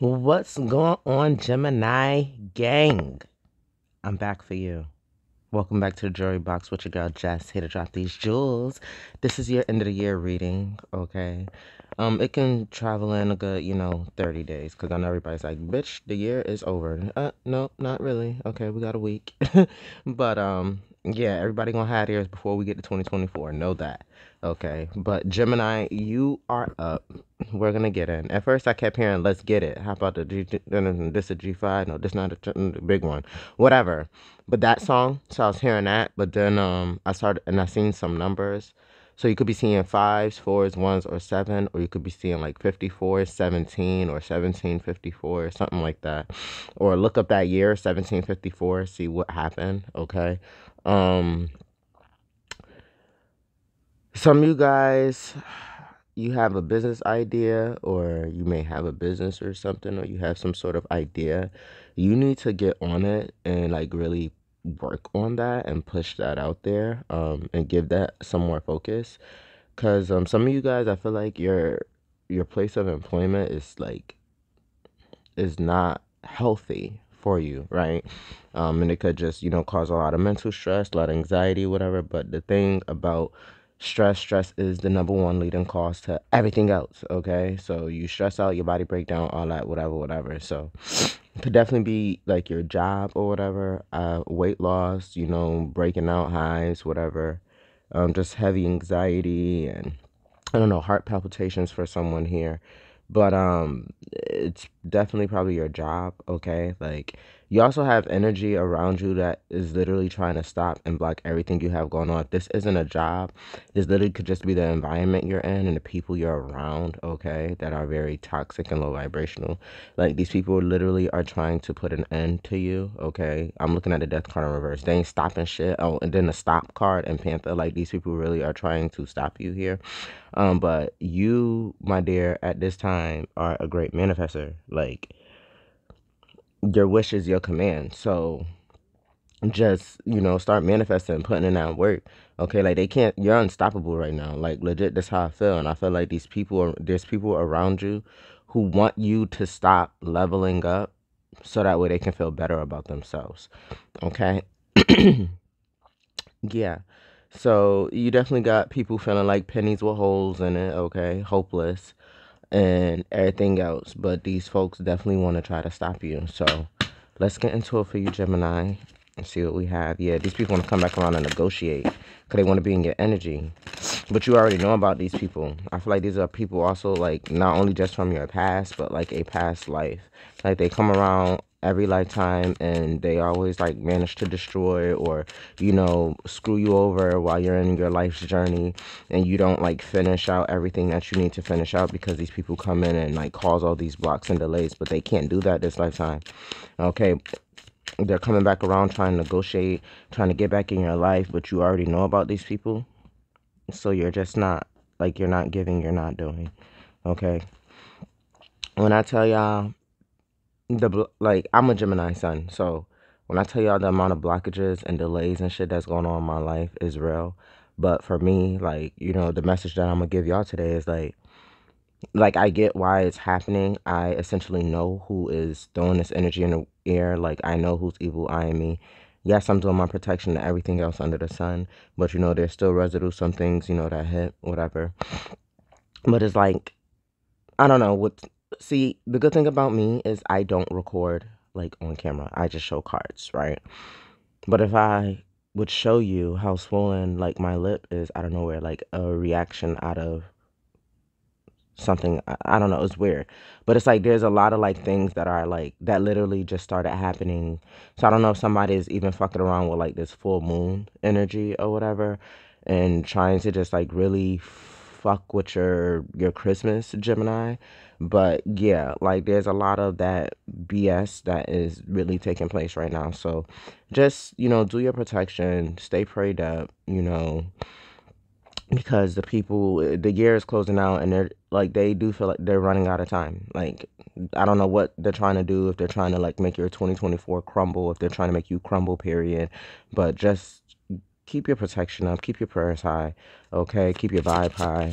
What's going on, Gemini gang? I'm back for you. Welcome back to the Jewelry Box with your girl Jess, here to drop these jewels. This is your end of the year reading, okay? It can travel in a good, 30 days, because I know everybody's like, bitch, the year is over. No, not really. Okay, we got a week. But, yeah, everybody gonna have theirs before we get to 2024. Know that. Okay, but Gemini, you are up. We're gonna get in. At first, I kept hearing, let's get it. How about the G? This a G5? No, this not a big one. Whatever. But that song, so I was hearing that, but then I started, and I seen some numbers. So you could be seeing 5s, 4s, 1s, or 7, or you could be seeing like 54, 17, or 1754, or something like that. Or look up that year, 1754, see what happened, okay? Some of you guys, you have a business idea, or you may have a business or something, or you have some sort of idea. You need to get on it and like really work on that and push that out there, and give that some more focus, because some of you guys, I feel like your place of employment is not healthy for you, right? And it could just cause a lot of mental stress, a lot of anxiety, whatever. But the thing about stress is the #1 leading cause to everything else, okay? So you stress out, your body breakdown, all that, whatever. So could definitely be like your job or whatever, weight loss, breaking out highs, whatever, just heavy anxiety, and I don't know, heart palpitations for someone here. But it's definitely probably your job, okay? Like, you also have energy around you that is literally trying to stop and block everything you have going on. If this isn't a job, this literally could just be the environment you're in and the people you're around, okay, that are very toxic and low vibrational. Like, these people literally are trying to put an end to you, okay? I'm looking at the death card in reverse. They ain't stopping shit. Oh, and then the stop card and Panther. Like, these people really are trying to stop you here. But you, my dear, at this time are a great manifester. Like, your wish is your command. So just, start manifesting and putting in that work. Okay, like, you're unstoppable right now. Like, legit, that's how I feel. And I feel like there's people around you who want you to stop leveling up so that way they can feel better about themselves. Okay? Yeah. So you definitely got people feeling like pennies with holes in it, okay? Hopeless and everything else, but these folks definitely want to try to stop you. So let's get into it for you, Gemini, and see what we have. Yeah, these people want to come back around and negotiate because they want to be in your energy. But you already know about these people. I feel like these are people also, like, not only just from your past, but like a past life. Like, they come around every lifetime and they always like manage to destroy or screw you over while you're in your life's journey, and you don't like finish out everything that you need to finish out because these people come in and like cause all these blocks and delays. But they can't do that this lifetime, okay? They're coming back around trying to negotiate, trying to get back in your life, but you already know about these people, so you're just not like, you're not giving, you're not doing, okay? When I tell y'all, I'm a Gemini sun, so when I tell y'all the amount of blockages and delays and shit that's going on in my life is real. But for me, like, the message that I'm gonna give y'all today is like I get why it's happening. I essentially know who is throwing this energy in the air. Like, I know who's evil eyeing me. Yes, I'm doing my protection and everything else under the sun, but there's still residue, some things that hit, whatever. But it's like, I don't know what. See, the good thing about me is I don't record, like, on camera. I just show cards, right? But if I would show you how swollen, like, my lip is, I don't know where, like, a reaction out of something, I don't know, it's weird. But it's like, there's a lot of, like, things that are, like, that literally just started happening. So I don't know if somebody is even fucking around with, like, this full moon energy or whatever, and trying to just, like, really fuck with your Christmas, Gemini. But yeah, like, there's a lot of that BS that is really taking place right now. So just, do your protection, stay prayed up, because the year is closing out, and they're like, they do feel like they're running out of time. Like, I don't know what they're trying to do, if they're trying to like make your 2024 crumble, if they're trying to make you crumble, period. But just keep your protection up, keep your prayers high, okay? Keep your vibe high.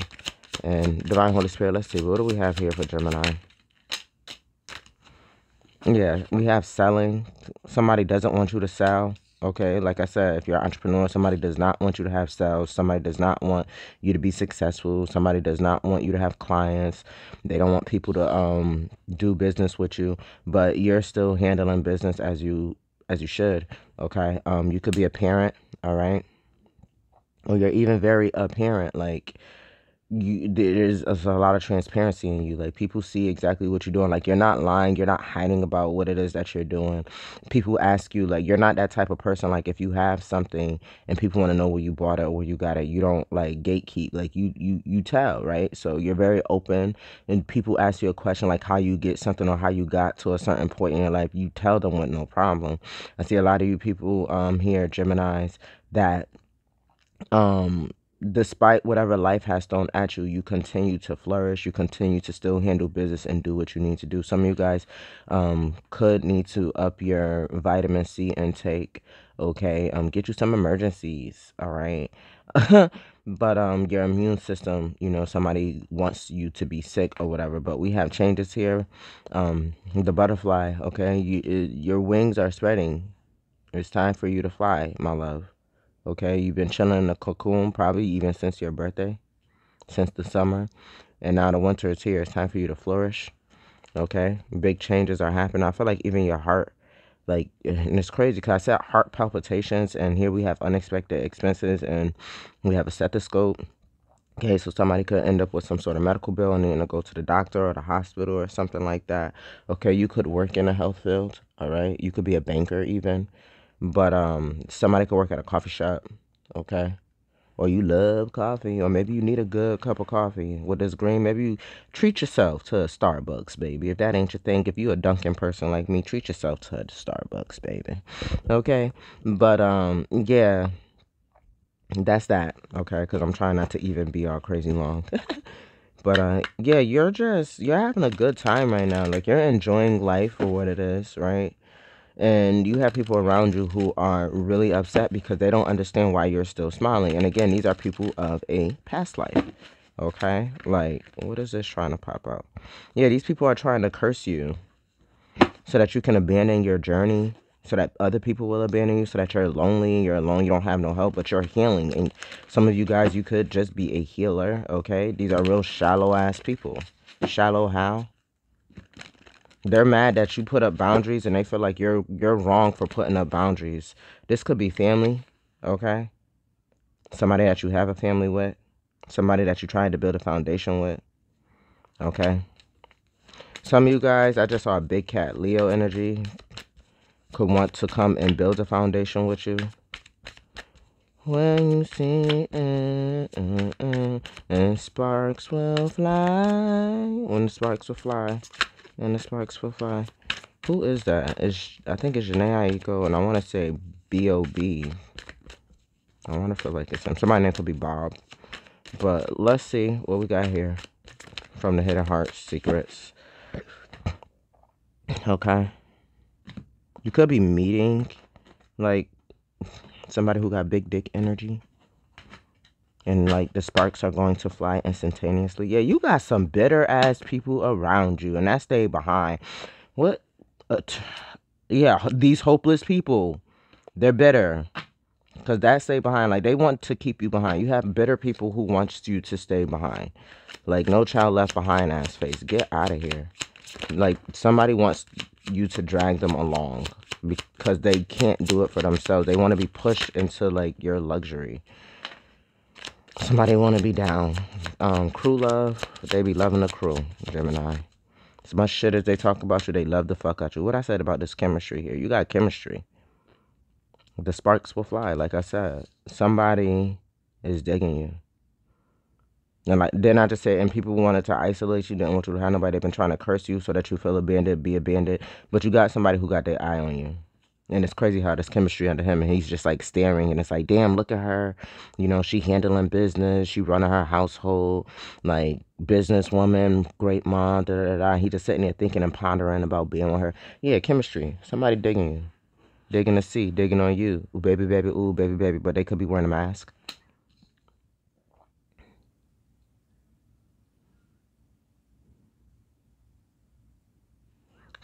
And Divine Holy Spirit, let's see, what do we have here for Gemini? Yeah, we have selling. Somebody doesn't want you to sell. Okay, like I said, if you're an entrepreneur, somebody does not want you to have sales. Somebody does not want you to be successful. Somebody does not want you to have clients. They don't want people to do business with you. But you're still handling business as you should. Okay, you could be a parent. All right, or you're even very a parent. Like there's a lot of transparency in you. Like people see exactly what you're doing. Like you're not lying, you're not hiding about what it is that you're doing. People ask you, like, you're not that type of person. Like if you have something and people want to know where you bought it or where you got it, you don't like gatekeep. Like you tell, right? So you're very open, and people ask you a question like how you get something or how you got to a certain point in your life, you tell them with no problem. I see a lot of you people here, Geminis, that despite whatever life has thrown at you, you continue to flourish. You continue to still handle business and do what you need to do. Some of you guys could need to up your vitamin C intake, okay? Get you some emergencies, all right? But your immune system, you know, somebody wants you to be sick or whatever. But we have changes here. The butterfly, okay? Your wings are spreading. It's time for you to fly, my love. Okay, you've been chilling in the cocoon probably even since your birthday, since the summer, and now the winter is here. It's time for you to flourish, okay? Big changes are happening. I feel like even your heart, like, and it's crazy because I said heart palpitations, and here we have unexpected expenses, and we have a stethoscope. Okay, so somebody could end up with some sort of medical bill and then go to the doctor or the hospital or something like that. Okay, you could work in a health field, all right? You could be a banker even. But somebody could work at a coffee shop, okay? Or you love coffee, or maybe you need a good cup of coffee. With this green, maybe you treat yourself to a Starbucks, baby. If that ain't your thing, if you a Dunkin' person like me, treat yourself to a Starbucks, baby. Okay? But, yeah, that's that, okay? Because I'm trying not to even be all crazy long. But, yeah, you're having a good time right now. Like, you're enjoying life for what it is, right? And you have people around you who are really upset because they don't understand why you're still smiling. And again, these are people of a past life, okay? Like, what is this trying to pop out? Yeah, these people are trying to curse you so that you can abandon your journey, so that other people will abandon you, so that you're lonely, you're alone, you don't have no help, but you're healing. And some of you guys, you could just be a healer, okay? These are real shallow-ass people. Shallow how? They're mad that you put up boundaries, and they feel like you're wrong for putting up boundaries. This could be family, okay? Somebody that you have a family with. Somebody that you tried to build a foundation with, okay? Some of you guys, I just saw a big cat Leo energy, could want to come and build a foundation with you. When you sing and sparks will fly. When the sparks will fly. And the sparks will fly. Who is that? I think it's Janae Aiko, and I want to say B.O.B. I want to feel like it's him. Somebody named could be Bob. But let's see what we got here from the Hidden Heart Secrets. Okay. You could be meeting, like, somebody who got big dick energy. And, like, the sparks are going to fly instantaneously. Yeah, you got some bitter-ass people around you. And that stayed behind. What? Yeah, these hopeless people. They're bitter. Because that stayed behind. Like, they want to keep you behind. You have bitter people who want you to stay behind. Like, no child left behind-ass face. Get out of here. Like, somebody wants you to drag them along. Because they can't do it for themselves. They want to be pushed into, like, your luxury. Somebody want to be down. Crew love. They be loving the crew, Gemini. As much shit as they talk about you, they love the fuck out you. What I said about this chemistry here. You got chemistry. The sparks will fly, like I said. Somebody is digging you. And like, then I just said, and people wanted to isolate you, didn't want you to have nobody. They've been trying to curse you so that you feel abandoned, be abandoned. But you got somebody who got their eye on you. And it's crazy how this chemistry under him, and he's just, like, staring, and it's like, damn, look at her. You know, she handling business. She running her household, like, businesswoman, great mom, da-da-da-da. He just sitting there thinking and pondering about being with her. Yeah, chemistry. Somebody digging you. Digging to see. Digging on you. Ooh, baby, baby. Ooh, baby, baby. But they could be wearing a mask.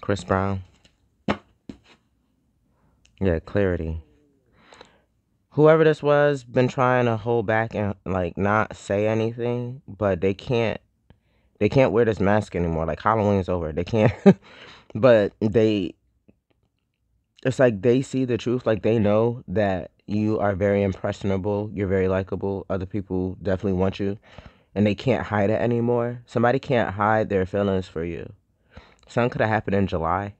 Chris Brown. Yeah, clarity. Whoever this was, been trying to hold back and like not say anything, but they can't wear this mask anymore. Like Halloween's over. They can't, but it's like they see the truth. Like they know that you are very impressionable. You're very likable. Other people definitely want you and they can't hide it anymore. Somebody can't hide their feelings for you. Something could have happened in July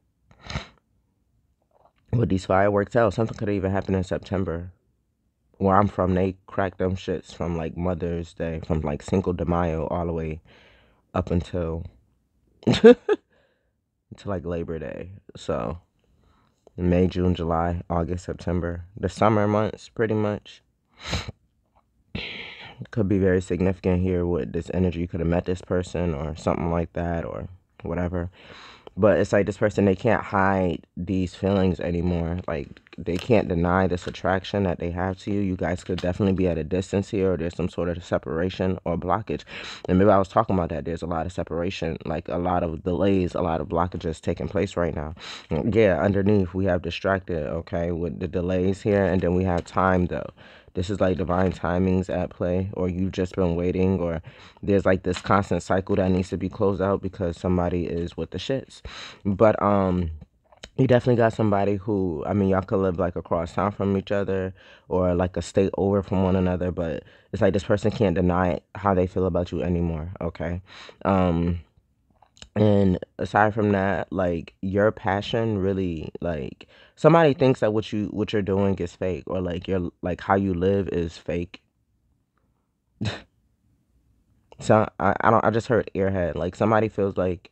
with these fireworks out. Something could have even happened in September. Where I'm from, they crack them shits from like Mother's Day, from like Cinco de Mayo all the way up until like Labor Day. So May, June, July, August, September, the summer months pretty much. Could be very significant here with this energy. You could have met this person or something like that or whatever. But it's like this person, they can't hide these feelings anymore. Like, they can't deny this attraction that they have to you. You guys could definitely be at a distance here, or there's some sort of separation or blockage. And maybe I was talking about that. There's a lot of separation, like a lot of delays, a lot of blockages taking place right now. Yeah, underneath we have distracted, okay, with the delays here. And then we have time, though. This is like divine timings at play, or you've just been waiting, or there's like this constant cycle that needs to be closed out because somebody is with the shits. But you definitely got somebody who, I mean, y'all could live like across town from each other or like a state over from one another, but it's like this person can't deny how they feel about you anymore, okay? And aside from that, like, your passion really, like, somebody thinks that what you're doing is fake, or like your, like, how you live is fake. So I just heard airhead. Like, somebody feels like,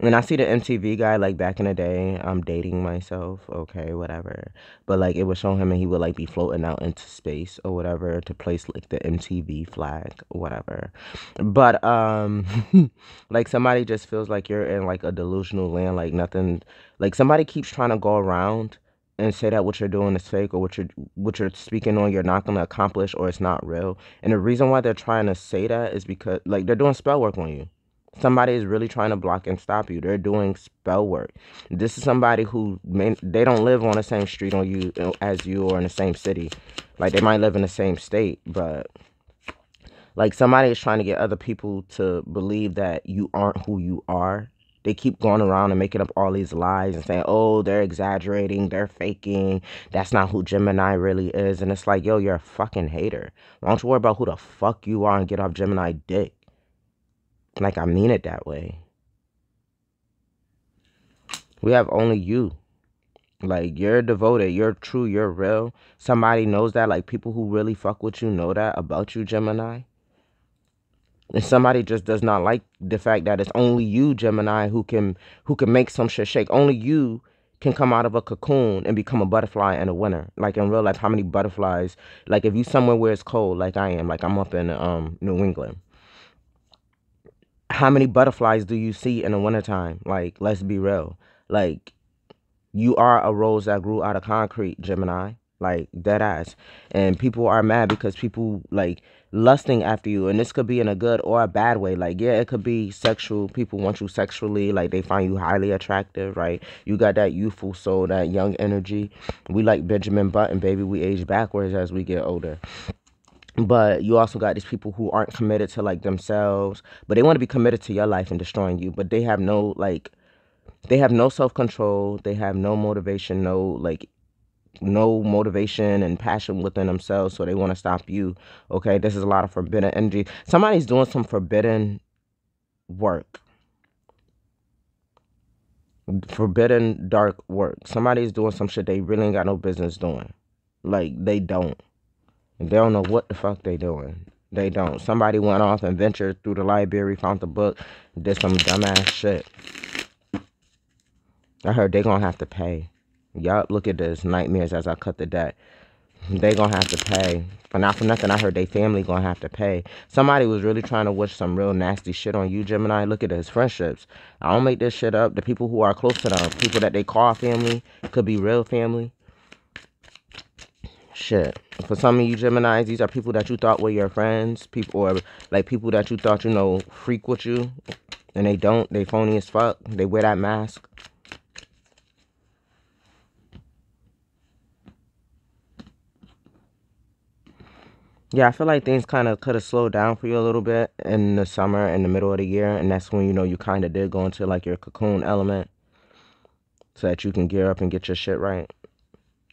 and I see the MTV guy, like, back in the day, I'm dating myself, okay, whatever. But, like, it would show him and he would, like, be floating out into space or whatever to place, like, the MTV flag, whatever. But, like, somebody just feels like you're in, like, a delusional land, like, nothing. Like, somebody keeps trying to go around and say that what you're doing is fake, or what you're speaking on, you're not going to accomplish, or it's not real. And the reason why they're trying to say that is because, like, they're doing spell work on you. Somebody is really trying to block and stop you. They're doing spell work. This is somebody who they don't live on the same street on you as you, or in the same city. Like, they might live in the same state, but like, somebody is trying to get other people to believe that you aren't who you are. They keep going around and making up all these lies and saying, oh, they're exaggerating, they're faking, that's not who Gemini really is. And it's like, yo, you're a fucking hater. Why don't you worry about who the fuck you are and get off Gemini dick? Like, I mean it that way. We have only you. Like, you're devoted, you're true, you're real. Somebody knows that. Like, people who really fuck with you know that about you, Gemini. And somebody just does not like the fact that it's only you, Gemini, who can make some shit shake. Only you can come out of a cocoon and become a butterfly and a winner. Like, in real life, how many butterflies? Like, if you somewhere where it's cold, like I am, like I'm up in New England. How many butterflies do you see in the wintertime? Like, let's be real. Like, you are a rose that grew out of concrete, Gemini. Like, dead ass. And people are mad because people, like, lusting after you. And this could be in a good or a bad way. Like, yeah, it could be sexual. People want you sexually. Like, they find you highly attractive, right? You got that youthful soul, that young energy. We like Benjamin Button, baby. We age backwards as we get older. But you also got these people who aren't committed to, like, themselves, but they want to be committed to your life and destroying you. But they have no, like, they have no self-control. They have no motivation, no motivation and passion within themselves. So they want to stop you. Okay, this is a lot of forbidden energy. Somebody's doing some forbidden work. Forbidden dark work. Somebody's doing some shit they really ain't got no business doing. Like, they don't. They don't know what the fuck they doing. They don't. Somebody went off and ventured through the library, found the book, did some dumbass shit. I heard they gonna have to pay. Yup, look at this. Nightmares as I cut the deck. They gonna have to pay. But not for nothing, I heard they family gonna have to pay. Somebody was really trying to wish some real nasty shit on you, Gemini. Look at his friendships. I don't make this shit up. The people who are close to them, people that they call family, could be real family. Shit. For some of you Geminis, these are people that you thought were your friends, people, or like people that you thought, you know, freak with you, and they don't. They phony as fuck. They wear that mask. Yeah, I feel like things kind of could have slowed down for you a little bit in the summer, in the middle of the year, and that's when, you kind of did go into, like, your cocoon element so that you can gear up and get your shit right.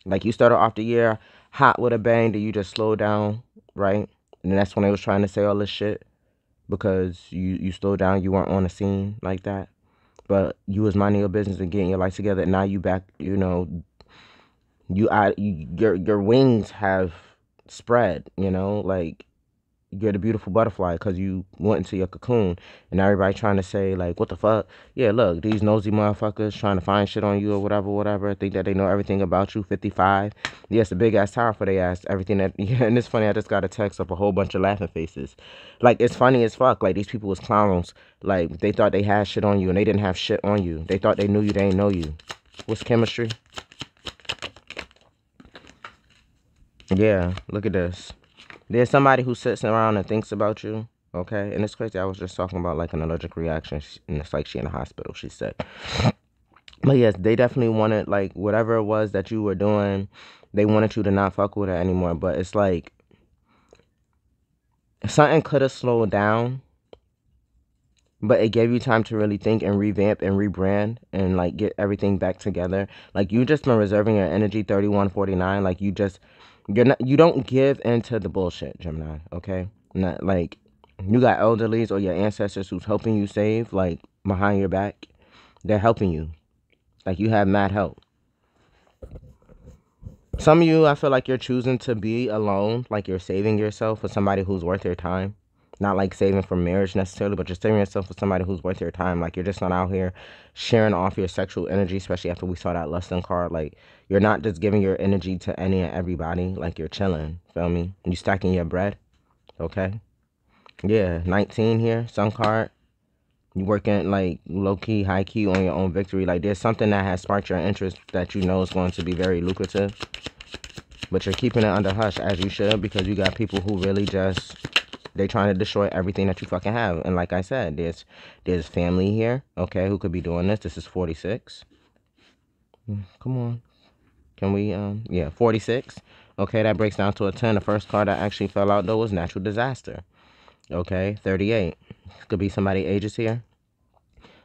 Like, you started off the year hot with a bang, then you just slowed down, right? And that's when they was trying to say all this shit because you slowed down, you weren't on the scene like that. But you was minding your business and getting your life together, and now you back, your wings have spread, like you're the beautiful butterfly because you went into your cocoon, and everybody trying to say, like, what the fuck? Yeah, look, these nosy motherfuckers trying to find shit on you or whatever, think that they know everything about you. 55. Yes, a big ass tower for they ass, everything that, yeah. And it's funny, I just got a text of a whole bunch of laughing faces. Like, it's funny as fuck. Like, these people was clowns. Like, they thought they had shit on you and they didn't have shit on you. They thought they knew you, they ain't know you. What's chemistry? Yeah, look at this. There's somebody who sits around and thinks about you, okay? And it's crazy. I was just talking about, like, an allergic reaction, and it's like she in the hospital, she's sick. But, yes, they definitely wanted, like, whatever it was that you were doing, they wanted you to not fuck with her anymore. But it's like something could have slowed down, but it gave you time to really think and revamp and rebrand and, like, get everything back together. Like, you just been reserving your energy, 3149. Like, you just... you don't give into the bullshit, Gemini, okay? Not like you got elderlies or your ancestors who's helping you save, like, behind your back. They're helping you. Like, you have mad help. Some of you, I feel like you're choosing to be alone, like you're saving yourself for somebody who's worth their time. Not like saving for marriage necessarily, but just saving yourself for somebody who's worth your time. Like, you're just not out here sharing off your sexual energy, especially after we saw that lust and card. Like, you're not just giving your energy to any and everybody. Like, you're chilling, feel me? And you stacking your bread, okay? Yeah, 19 here, sun card. You working, like, low-key, high-key on your own victory. Like, there's something that has sparked your interest that you know is going to be very lucrative. But you're keeping it under hush, as you should, because you got people who really just... they're trying to destroy everything that you fucking have. And like I said, there's family here, okay, who could be doing this. This is 46. Come on. Can we, yeah, 46. Okay, that breaks down to a 10. The first card that actually fell out, though, was natural disaster. Okay, 38. Could be somebody ages here.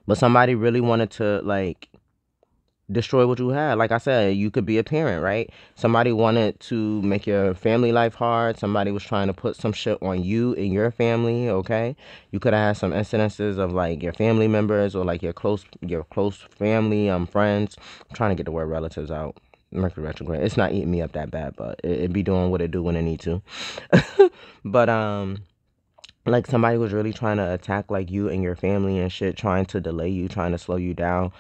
But somebody really wanted to, like, destroy what you had. Like I said, you could be a parent, right? Somebody wanted to make your family life hard. Somebody was trying to put some shit on you and your family, okay? You could have had some incidences of, like, your family members or, like, your close family, friends. I'm trying to get the word relatives out. Mercury retrograde. It's not eating me up that bad, but it be doing what it do when it need to. But, like, somebody was really trying to attack, like, you and your family and shit, trying to delay you, trying to slow you down.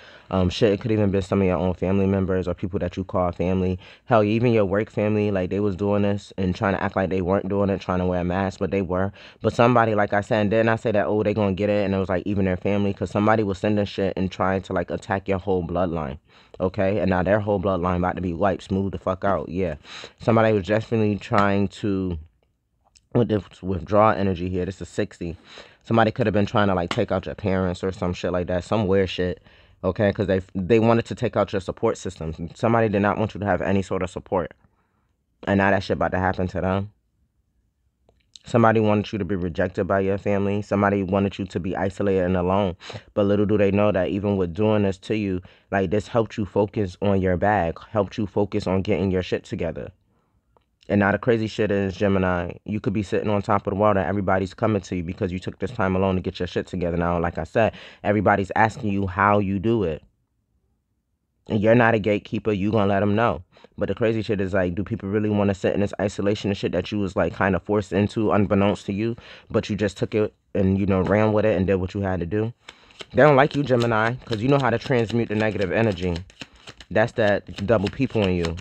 Shit, it could even be some of your own family members or people that you call family. Hell, even your work family, like, they was doing this and trying to act like they weren't doing it, trying to wear a mask, but they were. But somebody, like I said, and then I say that, oh, they gonna get it, and it was, like, even their family, because somebody was sending shit and trying to, like, attack your whole bloodline, okay? And now their whole bloodline about to be wiped, smooth the fuck out, yeah. Somebody was definitely trying to... with this withdraw energy here, this is 60. Somebody could have been trying to, like, take out your parents or some shit like that, some weird shit, okay? Because they wanted to take out your support system. Somebody did not want you to have any sort of support. And now that shit about to happen to them. Somebody wanted you to be rejected by your family. Somebody wanted you to be isolated and alone. But little do they know that even with doing this to you, like, this helped you focus on your bag, helped you focus on getting your shit together. And now the crazy shit is, Gemini, you could be sitting on top of the world and everybody's coming to you because you took this time alone to get your shit together. Now, like I said, everybody's asking you how you do it. And you're not a gatekeeper. You're going to let them know. But the crazy shit is, like, do people really want to sit in this isolation and shit that you was, like, kind of forced into unbeknownst to you? But you just took it and, ran with it and did what you had to do. They don't like you, Gemini, because you know how to transmute the negative energy. That's that double people in you.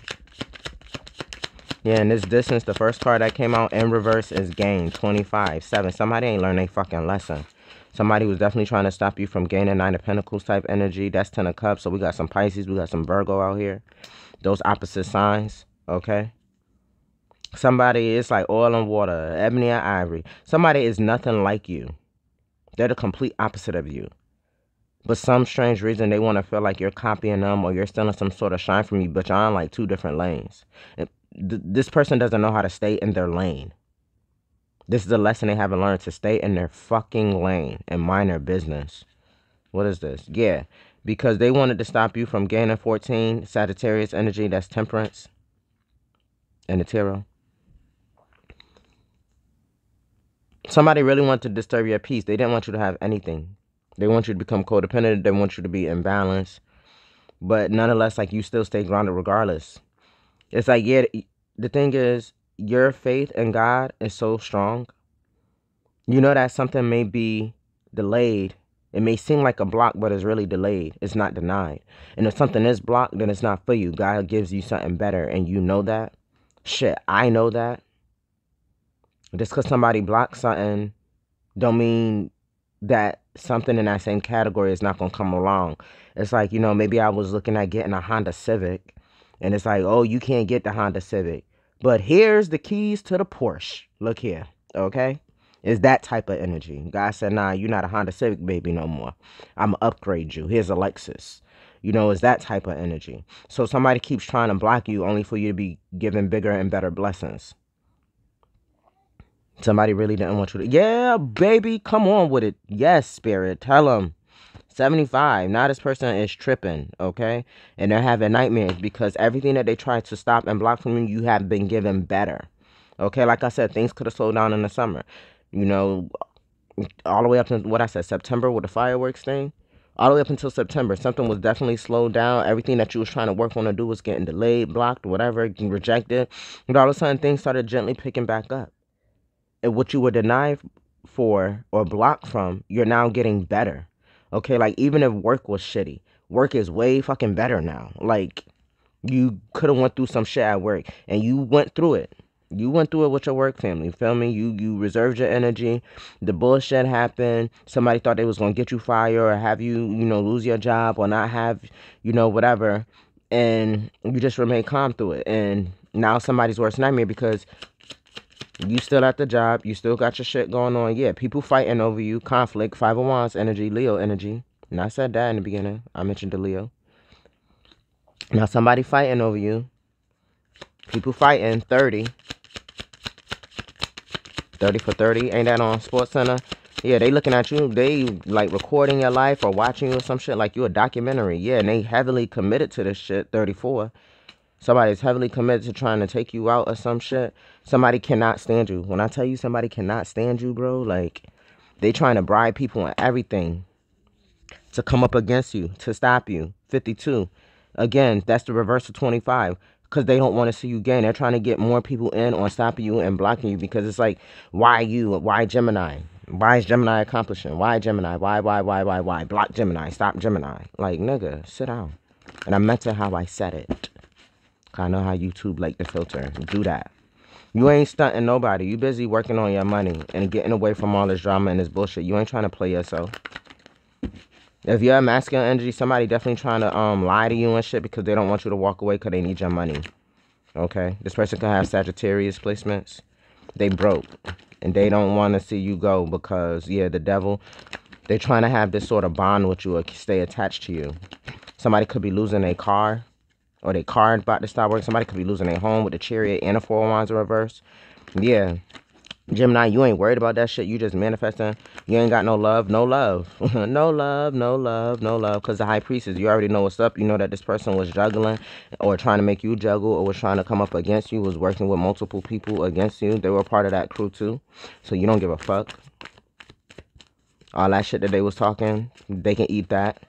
Yeah, and this distance, the first card that came out in reverse is gain, 25, 7. Somebody ain't learned a fucking lesson. Somebody was definitely trying to stop you from gaining 9 of Pentacles type energy. That's 10 of Cups, so we got some Pisces, we got some Virgo out here. Those opposite signs, okay? Somebody is like oil and water, ebony and ivory. Somebody is nothing like you. They're the complete opposite of you. But some strange reason, they want to feel like you're copying them or you're stealing some sort of shine from you, but you're on, like, two different lanes. This person doesn't know how to stay in their lane. This is a lesson they haven't learned, to stay in their fucking lane and mind their business. What is this? Yeah, because they wanted to stop you from gaining 14 Sagittarius energy. That's temperance in the tarot. Somebody really wanted to disturb your peace. They didn't want you to have anything. They want you to become codependent. They want you to be imbalanced. But nonetheless, like, you still stay grounded regardless. It's like, yeah, the thing is, your faith in God is so strong. You know that something may be delayed. It may seem like a block, but it's really delayed. It's not denied. And if something is blocked, then it's not for you. God gives you something better, and you know that. Shit, I know that. Just because somebody blocks something don't mean that something in that same category is not going to come along. It's like, you know, maybe I was looking at getting a Honda Civic, and it's like, oh, you can't get the Honda Civic, but here's the keys to the Porsche. Look here, okay? It's that type of energy. God said, nah, you're not a Honda Civic baby no more. I'm going to upgrade you. Here's a Lexus. You know, it's that type of energy. So somebody keeps trying to block you only for you to be given bigger and better blessings. Somebody really didn't want you to. Yeah, baby, come on with it. Yes, spirit, tell them. 75. Now this person is tripping, okay? And they're having nightmares because everything that they tried to stop and block from you, you have been given better. Okay, like I said, things could have slowed down in the summer. You know, all the way up to, what I said, September with the fireworks thing. All the way up until September, something was definitely slowed down. Everything that you was trying to work on to do was getting delayed, blocked, whatever, rejected. And all of a sudden, things started gently picking back up. And what you were denied for or blocked from, you're now getting better. Okay, like, even if work was shitty, work is way fucking better now. Like, you could have went through some shit at work, and you went through it. You went through it with your work family, feel me? You reserved your energy. The bullshit happened. Somebody thought they was going to get you fired or have you, you know, lose your job or not have, you know, whatever. And you just remain calm through it. And now somebody's worst nightmare because you still at the job. You still got your shit going on. Yeah, people fighting over you. Conflict. Five of Wands energy. Leo energy. And I said that in the beginning. I mentioned the Leo. Now somebody fighting over you. People fighting. 30. 30 for 30. Ain't that on SportsCenter? Yeah, they looking at you. They, like, recording your life or watching you or some shit. Like, you a documentary. Yeah, and they heavily committed to this shit. 34. Somebody's heavily committed to trying to take you out or some shit. Somebody cannot stand you. When I tell you somebody cannot stand you, bro, like, they trying to bribe people and everything to come up against you, to stop you. 52. Again, that's the reverse of 25 because they don't want to see you gain. They're trying to get more people in on stopping you and blocking you because it's like, why you? Why Gemini? Why is Gemini accomplishing? Why Gemini? Why? Block Gemini. Stop Gemini. Like, nigga, sit down. And I meant to how I said it. I know how YouTube like the filter. Do that. You ain't stunting nobody. You busy working on your money and getting away from all this drama and this bullshit. You ain't trying to play yourself. If you're a masculine energy, somebody definitely trying to lie to you and shit because they don't want you to walk away because they need your money. Okay? This person could have Sagittarius placements. They broke. And they don't want to see you go because, yeah, the devil, they're trying to have this sort of bond with you or stay attached to you. Somebody could be losing their car. Or their car about to stop working. Somebody could be losing their home with the Chariot and the Four of Wands in reverse. Yeah. Gemini, you ain't worried about that shit. You just manifesting. You ain't got no love. No love. no love. Because the High Priestess, you already know what's up. You know that this person was juggling or trying to make you juggle or was trying to come up against you, was working with multiple people against you. They were part of that crew too. So you don't give a fuck. All that shit that they was talking, they can eat that.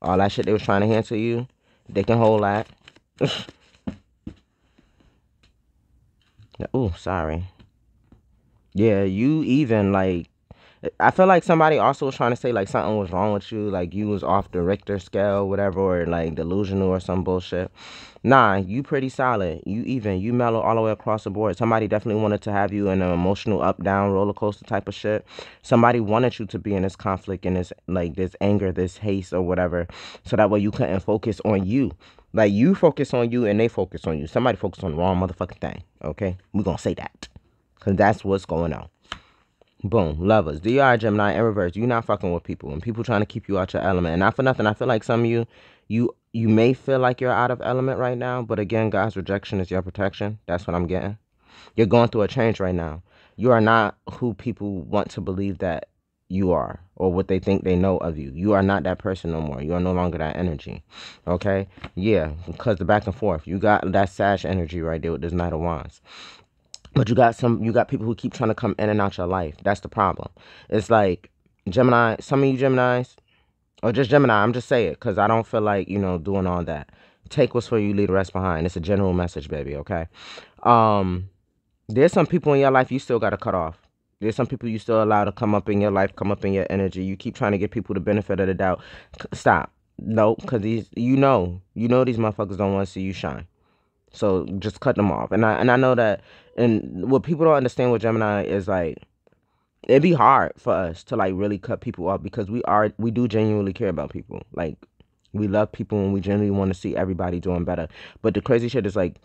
All that shit they was trying to hand to you, they can hold that. Oh, sorry. Yeah, you even, like, I feel like somebody also was trying to say, like, something was wrong with you. Like, you was off the Richter scale, whatever, or, like, delusional or some bullshit. Nah, you pretty solid. You even. You mellow all the way across the board. Somebody definitely wanted to have you in an emotional up-down roller coaster type of shit. Somebody wanted you to be in this conflict and this, like, this anger, this haste or whatever. So that way you couldn't focus on you. Like, you focus on you and they focus on you. Somebody focused on the wrong motherfucking thing, okay? We're going to say that. Because that's what's going on. Boom. Lovers. DR Gemini in reverse. You're not fucking with people. And people trying to keep you out your element. And not for nothing, I feel like some of you, you may feel like you're out of element right now. But again, God's rejection is your protection. That's what I'm getting. You're going through a change right now. You are not who people want to believe that you are, or what they think they know of you. You are not that person no more. You are no longer that energy. Okay? Yeah, because the back and forth. You got that Sag energy right there with this Knight of Wands. But you got people who keep trying to come in and out your life. That's the problem. It's like Gemini, some of you Geminis, or just Gemini, I'm just saying it because I don't feel like, you know, doing all that. Take what's for you, leave the rest behind. It's a general message, baby, okay? There's some people in your life you still got to cut off. There's some people you still allow to come up in your life, come up in your energy. You keep trying to give people the benefit of the doubt. Stop. No, because these, you know these motherfuckers don't want to see you shine. So just cut them off. And I know that, and what people don't understand with Gemini is, like, it'd be hard for us to, like, really cut people off because we do genuinely care about people. Like, we love people and we genuinely want to see everybody doing better. But the crazy shit is, like,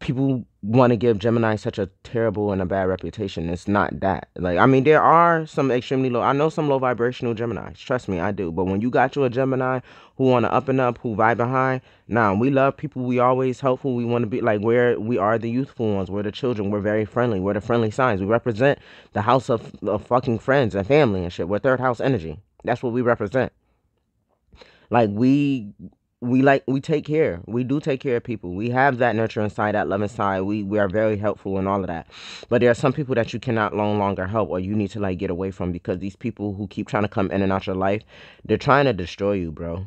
people want to give Gemini such a terrible and a bad reputation. It's not that. Like, I mean, there are some extremely low. I know some low vibrational Geminis. Trust me, I do. But when you got you a Gemini who on the up and up, who vibing high, nah, we love people. We always helpful. We want to be like, we are the youthful ones. We're the children. We're very friendly. We're the friendly signs. We represent the house of fucking friends and family and shit. We're third house energy. That's what we represent. Like, we take care. We do take care of people. We have that nurturing side, that loving side. We are very helpful and all of that. But there are some people that you cannot no longer help, or you need to, like, get away from, because these people who keep trying to come in and out your life, they're trying to destroy you, bro.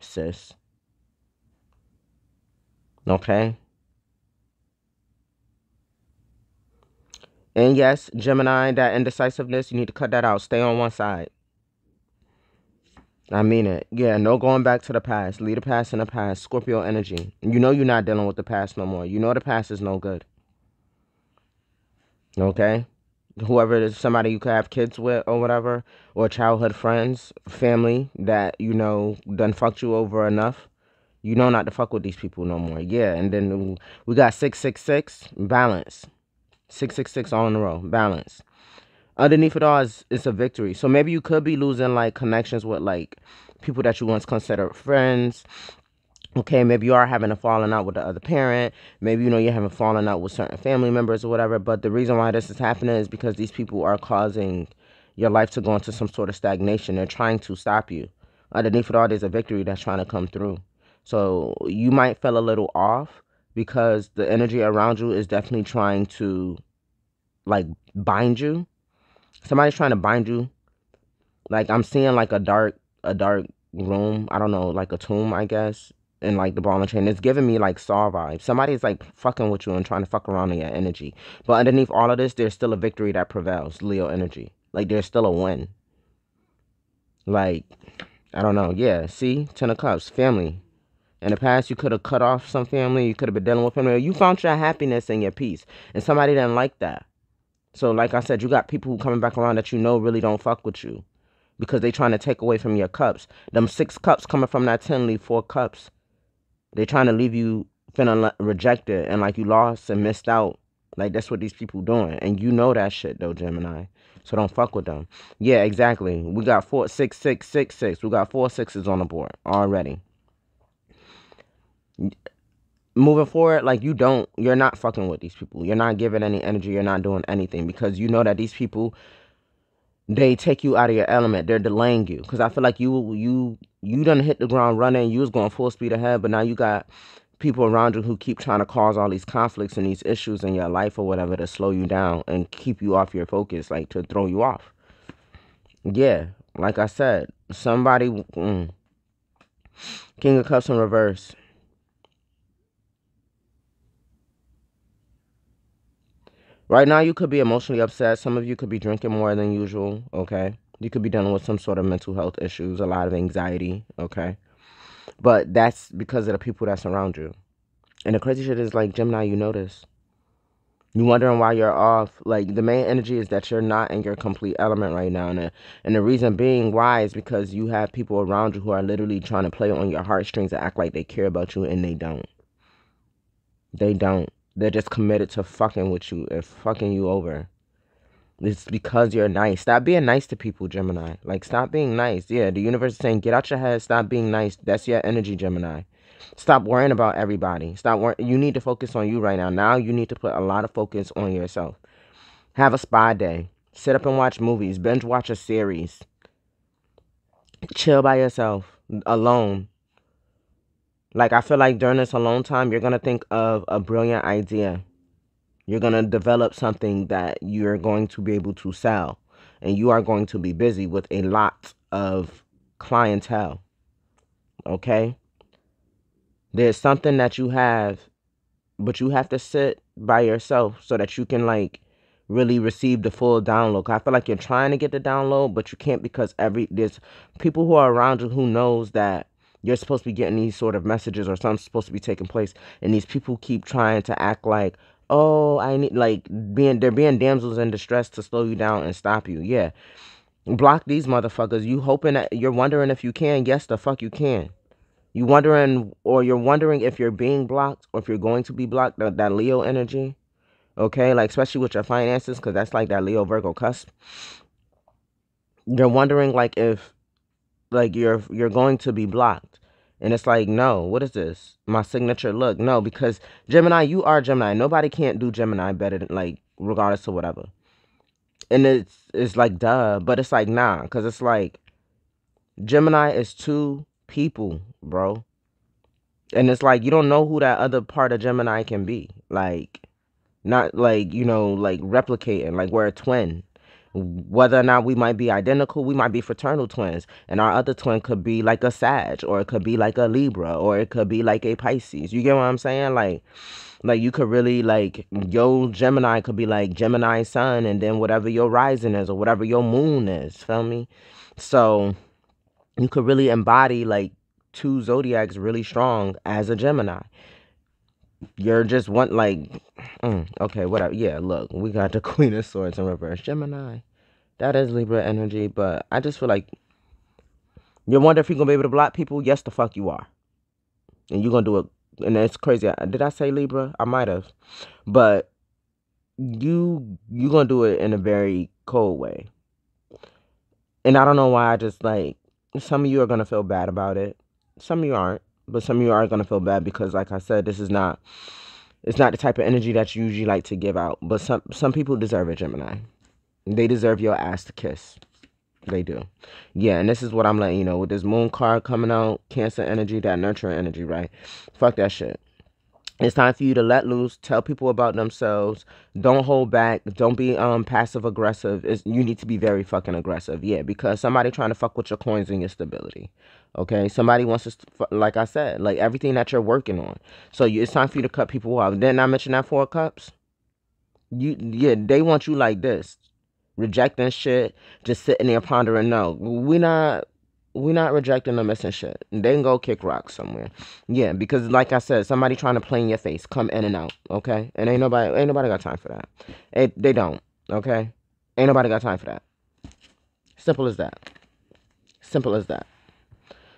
Sis. Okay? And yes, Gemini, that indecisiveness, you need to cut that out. Stay on one side. I mean it. Yeah, no going back to the past. Leave the past in the past. Scorpio energy. You know you're not dealing with the past no more. You know the past is no good. Okay? Whoever it is, somebody you could have kids with or whatever, or childhood friends, family that, you know, done fucked you over enough. You know not to fuck with these people no more. Yeah, and then we got 666. Balance. 666 all in a row. Balance. Underneath it all is, it's a victory. So maybe you could be losing, like, connections with, like, people that you once considered friends. Okay, maybe you are having a falling out with the other parent. Maybe, you know, you're having falling out with certain family members or whatever. But the reason why this is happening is because these people are causing your life to go into some sort of stagnation. They're trying to stop you. Underneath it all, there's a victory that's trying to come through. So you might feel a little off because the energy around you is definitely trying to, like, bind you. Somebody's trying to bind you. Like, I'm seeing, like, a dark room. I don't know, like a tomb, I guess. And, like, the ball and chain. It's giving me, like, Saw vibes. Somebody's, like, fucking with you and trying to fuck around in your energy. But underneath all of this, there's still a victory that prevails. Leo energy. Like, there's still a win. Like, I don't know. Yeah, see? 10 of Cups. Family. In the past, you could have cut off some family. You could have been dealing with family. You found your happiness and your peace. And somebody didn't like that. So, like I said, you got people who coming back around that you know really don't fuck with you because they trying to take away from your cups. Them 6 cups coming from that 10 leave 4 cups. They trying to leave you feeling rejected and like you lost and missed out. Like, that's what these people doing. And you know that shit, though, Gemini. So don't fuck with them. Yeah, exactly. We got 4, 6, 6, 6, 6. We got 4 6s on the board already. Moving forward, like, you're not fucking with these people. You're not giving any energy. You're not doing anything because you know that these people, they take you out of your element. They're delaying you because I feel like you done hit the ground running. You was going full speed ahead, but now you got people around you who keep trying to cause all these conflicts and these issues in your life or whatever to slow you down and keep you off your focus, like, to throw you off. Yeah, like I said, somebody... King of Cups in reverse. Right now, you could be emotionally upset. Some of you could be drinking more than usual, okay? You could be dealing with some sort of mental health issues, a lot of anxiety, okay? But that's because of the people that's around you. And the crazy shit is, like, Gemini, you know this. You're wondering why you're off. Like, the main energy is that you're not in your complete element right now. And the reason being why is because you have people around you who are literally trying to play on your heartstrings and act like they care about you, and they don't. They don't. They're just committed to fucking with you and fucking you over. It's because you're nice. Stop being nice to people, Gemini. Like, stop being nice. Yeah, the universe is saying, get out your head. Stop being nice. That's your energy, Gemini. Stop worrying about everybody. You need to focus on you right now. Now you need to put a lot of focus on yourself. Have a spa day. Sit up and watch movies. Binge watch a series. Chill by yourself. Alone. Like, I feel like during this alone time, you're going to think of a brilliant idea. You're going to develop something that you're going to be able to sell. And you are going to be busy with a lot of clientele. Okay? There's something that you have, but you have to sit by yourself so that you can, like, really receive the full download. I feel like you're trying to get the download, but you can't because there's people who are around you who knows that you're supposed to be getting these sort of messages or something's supposed to be taking place. And these people keep trying to act like, oh, I need, like, they're being damsels in distress to slow you down and stop you. Yeah. Block these motherfuckers. You hoping that you're wondering if you can. Yes, the fuck you can. You wondering, or you're wondering if you're being blocked or if you're going to be blocked. That Leo energy. Okay. Like, especially with your finances. 'Cause that's like that Leo Virgo cusp. You're wondering, like, if, like, you're going to be blocked. And it's like, no, what is this? My signature look? No, because Gemini, you are Gemini. Nobody can't do Gemini better than, like, regardless of whatever. And it's like, duh. But it's like, nah, because it's like Gemini is two people, bro. And it's like, you don't know who that other part of Gemini can be. Like, not like, you know, like replicating, like we're a twin. Whether or not we might be identical, we might be fraternal twins. And our other twin could be like a Sag, or it could be like a Libra, or it could be like a Pisces. You get what I'm saying? Like you could really, like, your Gemini could be like Gemini sun, and then whatever your rising is or whatever your moon is. Feel me? So you could really embody, like, two zodiacs really strong as a Gemini. You're just one, like, okay, whatever. Yeah, look, we got the Queen of Swords in reverse. Gemini, that is Libra energy, but I just feel like you wonder if you're going to be able to block people. Yes, the fuck you are. And you're going to do it, and it's crazy. Did I say Libra? I might have. But you're going to do it in a very cold way. And I don't know why. I just, like, some of you are going to feel bad about it. Some of you aren't. But some of you are going to feel bad because, like I said, this is not, it's not the type of energy that you usually like to give out. But some people deserve it, Gemini. They deserve your ass to kiss. They do. Yeah, and this is what I'm letting you know. With this moon card coming out, Cancer energy, that nurturing energy, right? Fuck that shit. It's time for you to let loose. Tell people about themselves. Don't hold back. Don't be passive aggressive. You need to be very fucking aggressive. Yeah, because somebody trying to fuck with your coins and your stability. Okay? Somebody wants to, like I said, like everything that you're working on. So it's time for you to cut people off. Didn't I mention that 4 of cups? Yeah, they want you like this. Rejecting shit. Just sitting there pondering. No, we're not rejecting or missing shit. They can go kick rocks somewhere. Yeah, because like I said, somebody trying to play in your face. Come in and out, okay? And ain't nobody got time for that. They don't, okay? Ain't nobody got time for that. Simple as that. Simple as that.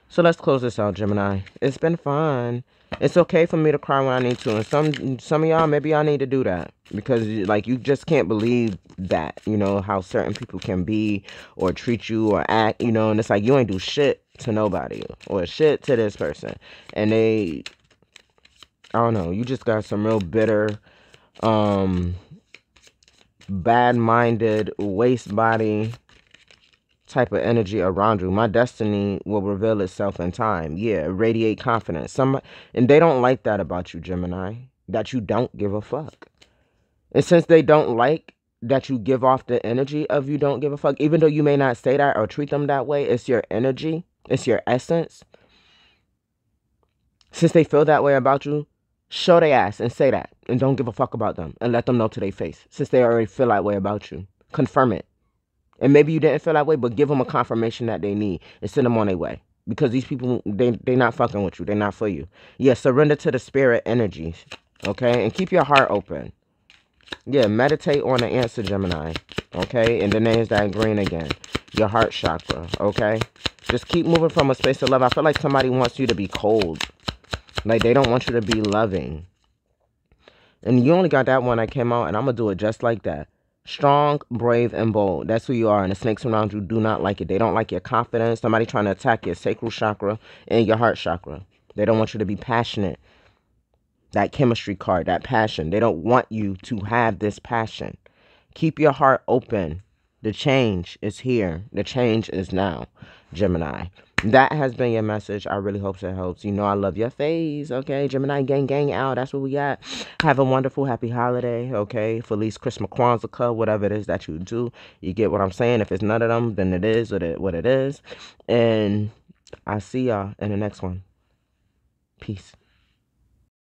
So let's close this out, Gemini. It's been fun. It's okay for me to cry when I need to. And some of y'all, maybe y'all need to do that. Because, like, you just can't believe that, you know, how certain people can be or treat you or act, you know. And it's like, you ain't do shit to nobody or shit to this person. And they, I don't know, you just got some real bitter, bad-minded, waste-body type of energy around you. My destiny will reveal itself in time. Yeah, radiate confidence. And they don't like that about you, Gemini, that you don't give a fuck. And since they don't like that you give off the energy of you don't give a fuck, even though you may not say that or treat them that way, it's your energy, it's your essence. Since they feel that way about you, show their ass and say that. And don't give a fuck about them and let them know to their face. Since they already feel that way about you, confirm it. And maybe you didn't feel that way, but give them a confirmation that they need and send them on their way. Because these people, they not fucking with you. They're not for you. Yeah, surrender to the spirit energies, okay? And keep your heart open. Yeah, meditate on the answer, Gemini, okay? And then there's that green again, your heart chakra, okay? Just keep moving from a space of love. I feel like somebody wants you to be cold. Like, they don't want you to be loving. And you only got that one that came out, and I'm going to do it just like that. Strong, brave, and bold. That's who you are. And the snakes around you do not like it. They don't like your confidence. Somebody trying to attack your sacral chakra and your heart chakra. They don't want you to be passionate. That chemistry card, that passion. They don't want you to have this passion. Keep your heart open. The change is here. The change is now, Gemini. That has been your message. I really hope it helps. You know I love your face, okay? Gemini gang gang out. That's what we got. Have a wonderful, happy holiday, okay? Feliz Christmas, Kwanzaa, whatever it is that you do. You get what I'm saying? If it's none of them, then it is what it is. And I see y'all in the next one. Peace.